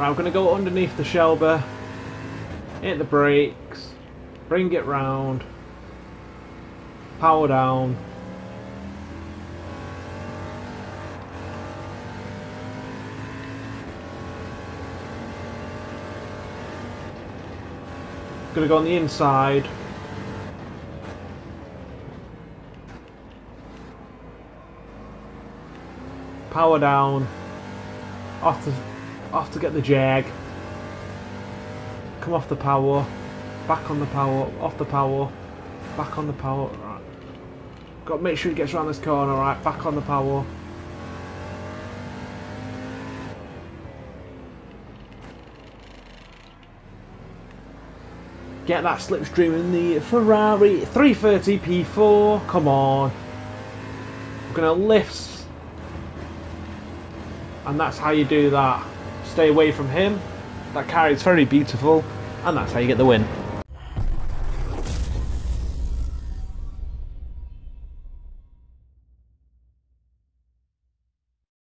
Right, I'm going to go underneath the shelber, hit the brakes, bring it round, power down. Going to go on the inside. Power down. Off to get the jag. Come off the power. Back on the power. Off the power. Back on the power. Right. Got to make sure he gets around this corner. Right. Back on the power. Get that slipstream in the Ferrari 330 P4. Come on. I'm going to lift. And that's how you do that. Stay away from him. That carry is very beautiful. And that's how you get the win.